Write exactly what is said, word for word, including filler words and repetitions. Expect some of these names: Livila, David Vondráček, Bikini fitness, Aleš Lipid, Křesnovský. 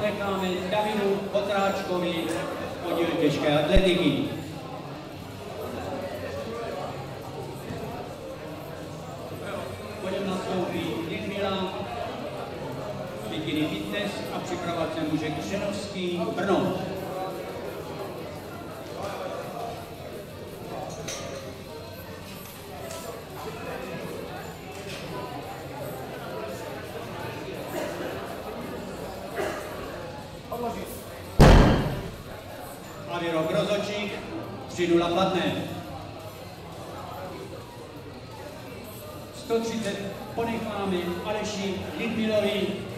ponecháme Davidu Vondráčkovi podíl těžké atletiky. Budeme nastoupit Livila, Bikini Fitness a připravovat se může Křesnovský Brno. Klavírok rozhodčích, tři nula platné. sto třicet ponecháme Aleši Lipidovi.